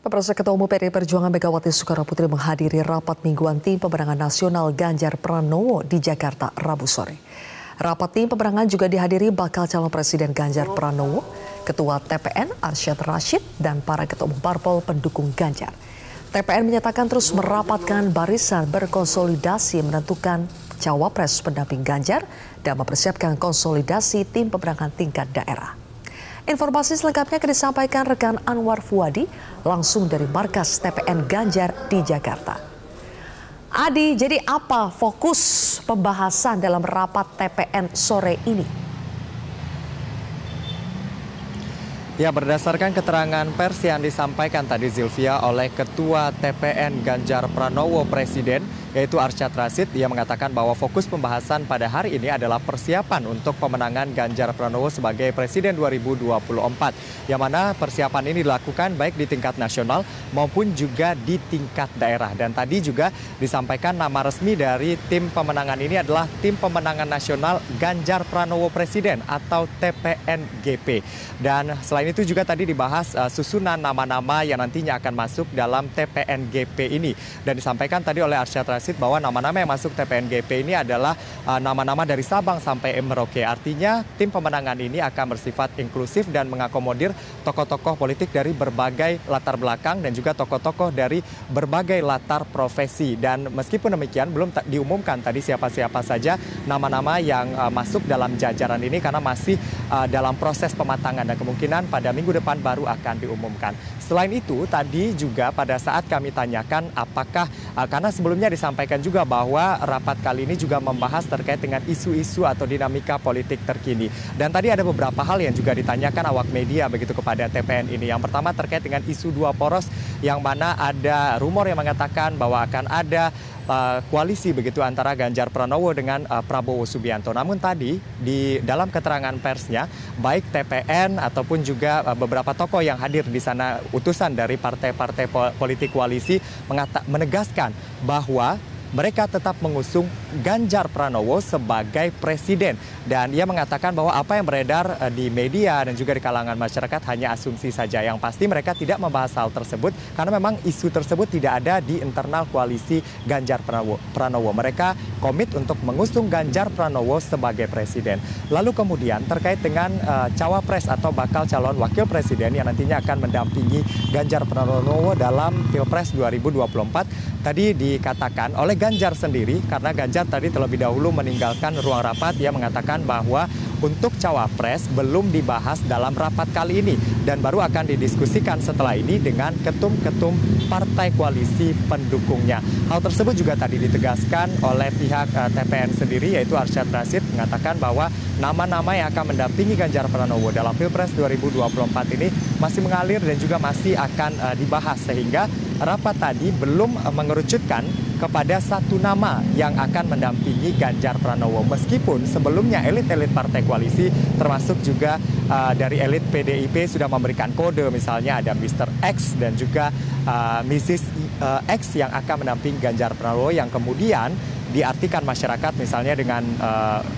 Pemirsa, Ketua Umum PDI Perjuangan Megawati Soekarnoputri menghadiri rapat mingguan tim pemenangan nasional Ganjar Pranowo di Jakarta Rabu sore. Rapat tim pemenangan juga dihadiri bakal calon presiden Ganjar Pranowo, Ketua TPN Arsjad Rasjid, dan para ketua umum parpol pendukung Ganjar. TPN menyatakan terus merapatkan barisan berkonsolidasi menentukan cawapres pendamping Ganjar dan mempersiapkan konsolidasi tim pemenangan tingkat daerah. Informasi selengkapnya akan disampaikan rekan Anwar Fuadi langsung dari markas TPN Ganjar di Jakarta. Adi, jadi apa fokus pembahasan dalam rapat TPN sore ini? Ya, berdasarkan keterangan pers yang disampaikan tadi Zilvia oleh Ketua TPN Ganjar Pranowo Presiden, yaitu Arsjad Rasjid, ia mengatakan bahwa fokus pembahasan pada hari ini adalah persiapan untuk pemenangan Ganjar Pranowo sebagai Presiden 2024, yang mana persiapan ini dilakukan baik di tingkat nasional maupun juga di tingkat daerah. Dan tadi juga disampaikan nama resmi dari tim pemenangan ini adalah Tim Pemenangan Nasional Ganjar Pranowo Presiden atau TPNGP. Dan selain itu juga tadi dibahas susunan nama-nama yang nantinya akan masuk dalam TPNGP ini. Dan disampaikan tadi oleh Arsjad Rasjid bahwa nama-nama yang masuk TPNGP ini adalah nama-nama dari Sabang sampai Merauke. Artinya tim pemenangan ini akan bersifat inklusif dan mengakomodir tokoh-tokoh politik dari berbagai latar belakang dan juga tokoh-tokoh dari berbagai latar profesi. Dan meskipun demikian belum diumumkan tadi siapa-siapa saja nama-nama yang masuk dalam jajaran ini karena masih dalam proses pematangan dan kemungkinan pada minggu depan baru akan diumumkan. Selain itu tadi juga pada saat kami tanyakan apakah, karena sebelumnya disampaikan juga bahwa rapat kali ini juga membahas terkait dengan isu-isu atau dinamika politik terkini. Dan tadi ada beberapa hal yang juga ditanyakan awak media begitu kepada TPN ini. Yang pertama terkait dengan isu dua poros yang mana ada rumor yang mengatakan bahwa akan ada koalisi begitu antara Ganjar Pranowo dengan Prabowo Subianto. Namun tadi di dalam keterangan persnya baik TPN ataupun juga beberapa tokoh yang hadir di sana utusan dari partai-partai politik koalisi menegaskan bahwa mereka tetap mengusung Ganjar Pranowo sebagai presiden. Dan ia mengatakan bahwa apa yang beredar di media dan juga di kalangan masyarakat hanya asumsi saja. Yang pasti mereka tidak membahas hal tersebut karena memang isu tersebut tidak ada di internal koalisi Ganjar Pranowo. Mereka komit untuk mengusung Ganjar Pranowo sebagai presiden. Lalu kemudian terkait dengan cawapres atau bakal calon wakil presiden yang nantinya akan mendampingi Ganjar Pranowo dalam Pilpres 2024. Tadi dikatakan oleh Ganjar sendiri, karena Ganjar tadi terlebih dahulu meninggalkan ruang rapat, ia mengatakan bahwa untuk cawapres belum dibahas dalam rapat kali ini dan baru akan didiskusikan setelah ini dengan ketum-ketum partai koalisi pendukungnya. Hal tersebut juga tadi ditegaskan oleh pihak TPN sendiri, yaitu Arsjad Rasjid mengatakan bahwa nama-nama yang akan mendampingi Ganjar Pranowo dalam Pilpres 2024 ini masih mengalir dan juga masih akan dibahas, sehingga rapat tadi belum mengerucutkan kepada satu nama yang akan mendampingi Ganjar Pranowo. Meskipun sebelumnya elit-elit partai koalisi termasuk juga dari elit PDIP sudah memberikan kode, misalnya ada Mr. X dan juga Mrs. X yang akan mendampingi Ganjar Pranowo yang kemudian diartikan masyarakat misalnya dengan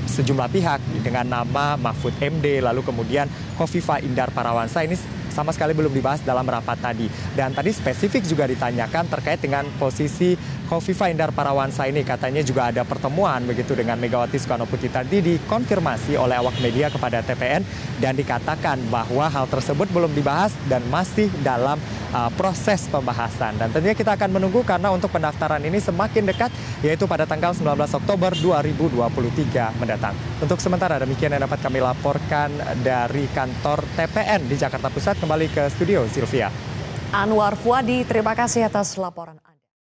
sejumlah pihak dengan nama Mahfud MD, lalu kemudian Khofifah Indar Parawansa ini sama sekali belum dibahas dalam rapat tadi. Dan tadi spesifik juga ditanyakan terkait dengan posisi Khofifah Indar Parawansa ini, katanya juga ada pertemuan begitu dengan Megawati Soekarnoputri. Tadi dikonfirmasi oleh awak media kepada TPN dan dikatakan bahwa hal tersebut belum dibahas dan masih dalam proses pembahasan. Dan tentunya kita akan menunggu karena untuk pendaftaran ini semakin dekat, yaitu pada tanggal 19 Oktober 2023 mendatang. Untuk sementara demikian yang dapat kami laporkan dari kantor TPN di Jakarta Pusat. Kembali ke studio, Silvia. Anwar Fuadi, terima kasih atas laporan.